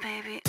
baby.